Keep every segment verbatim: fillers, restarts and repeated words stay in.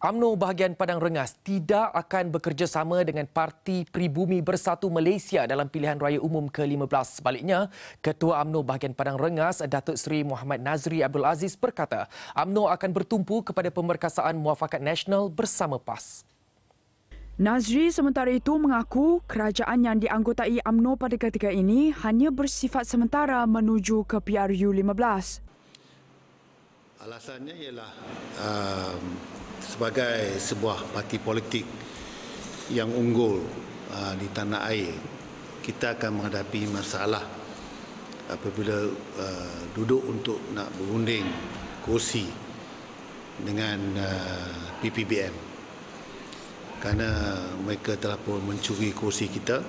U M N O bahagian Padang Rengas tidak akan bekerjasama dengan Parti Pribumi Bersatu Malaysia dalam pilihan raya umum ke lima belas. Sebaliknya, Ketua U M N O bahagian Padang Rengas, Datuk Seri Mohamed Nazri Abdul Aziz berkata, U M N O akan bertumpu kepada pemerkasaan Muafakat Nasional bersama P A S. Nazri sementara itu mengaku kerajaan yang dianggotai U M N O pada ketika ini hanya bersifat sementara menuju ke P R U lima belas. Alasannya ialah uh, sebagai sebuah parti politik yang unggul uh, di tanah air, kita akan menghadapi masalah apabila uh, duduk untuk nak berunding kursi dengan uh, P P B M. Karena mereka telah pun mencuri kursi kita,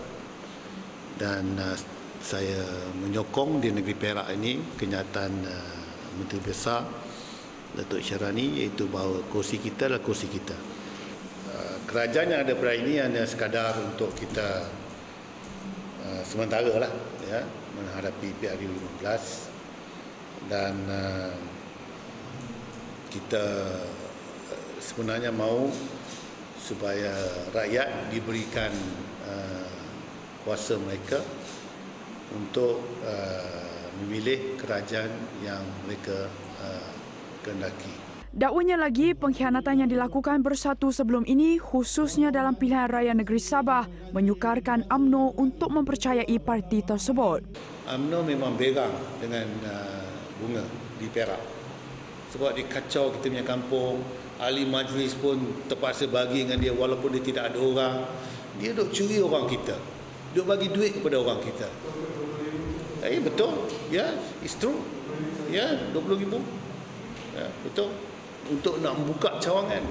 dan uh, saya menyokong di negeri Perak ini kenyataan uh, Menteri Besar Datuk Syarani, iaitu bahawa kursi kita adalah kursi kita. Uh, kerajaan yang ada pada ini hanya sekadar untuk kita uh, sementara lah, ya, menghadapi P R U lima belas, dan uh, kita uh, sebenarnya mahu supaya rakyat diberikan uh, kuasa mereka untuk uh, memilih kerajaan yang mereka uh, kehendaki. Dakwanya lagi, pengkhianatan yang dilakukan Bersatu sebelum ini, khususnya dalam pilihan raya negeri Sabah, menyukarkan U M N O untuk mempercayai parti tersebut. U M N O memang berang dengan uh, bunga di Perak sebab dia kacau kita punya kampung. Ahli majlis pun terpaksa bagi dengan dia walaupun dia tidak ada orang. Dia duk curi orang kita. Duk bagi duit kepada orang kita. Eh, betul. Ya, yeah, it's true. Ya, yeah, dua puluh ribu. Ya, yeah, betul. Untuk nak buka cawangan.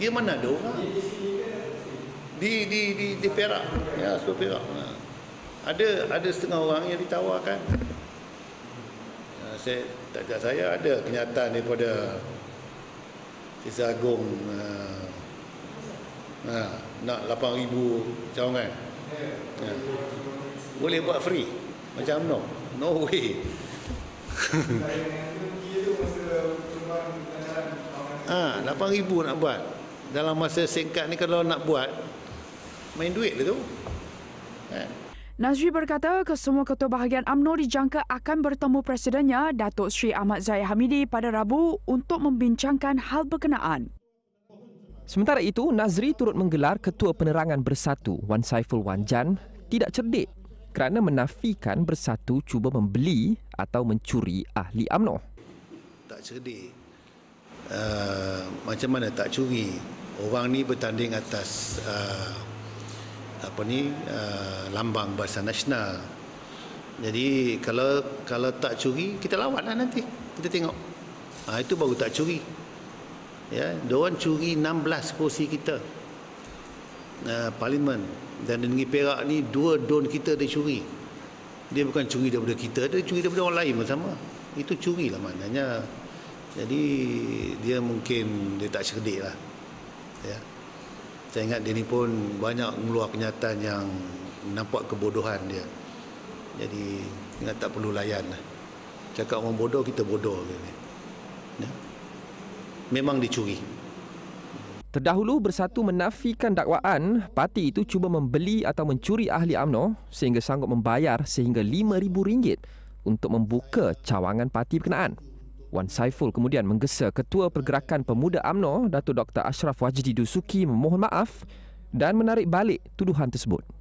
Dia mana ada orang. Di di di, di Perak. Ya, yeah, so Perak. Nah. Ada ada setengah orang yang ditawarkan. Nah, saya tak ada saya ada kenyataan daripada Kisah Agung uh, uh, nak lapan ribu cawangan, uh, boleh buat free macam no, no way. Ah, lapan ribu nak buat dalam masa singkat ni, kalau nak buat main duit dia tu. Uh. Nazri berkata kesemua ketua bahagian U M N O dijangka akan bertemu presidennya Datuk Seri Ahmad Zahid Hamidi pada Rabu untuk membincangkan hal berkenaan. Sementara itu, Nazri turut menggelar Ketua Penerangan Bersatu Wan Saiful Wan Jan tidak cerdik kerana menafikan Bersatu cuba membeli atau mencuri ahli U M N O. Tak cerdik. Uh, macam mana tak curi? Orang ni bertanding atas Uh, apa ni uh, lambang Barisan Nasional. Jadi kalau kalau tak curi, kita lawanlah nanti. Kita tengok. Ha, itu baru tak curi. Ya, diorang curi enam belas kursi kita. Uh, parlimen dan negeri Perak ni dua don kita dia curi. Dia bukan curi daripada kita, dia curi daripada orang lain bersama. Itu curilah maknanya. Jadi dia mungkin dia tak cerdiklah. Ya. Saya ingat dia ni pun banyak mengeluarkan kenyataan yang nampak kebodohan dia. Jadi, ingat tak perlu layan. Cakap orang bodoh, kita bodoh. Ya? Memang dicuri. Terdahulu, Bersatu menafikan dakwaan parti itu cuba membeli atau mencuri ahli U M N O sehingga sanggup membayar sehingga lima ribu ringgit untuk membuka cawangan parti berkenaan. Wan Saiful kemudian menggesa Ketua Pergerakan Pemuda U M N O, Datuk Doktor Ashraf Wajdi Dusuki memohon maaf dan menarik balik tuduhan tersebut.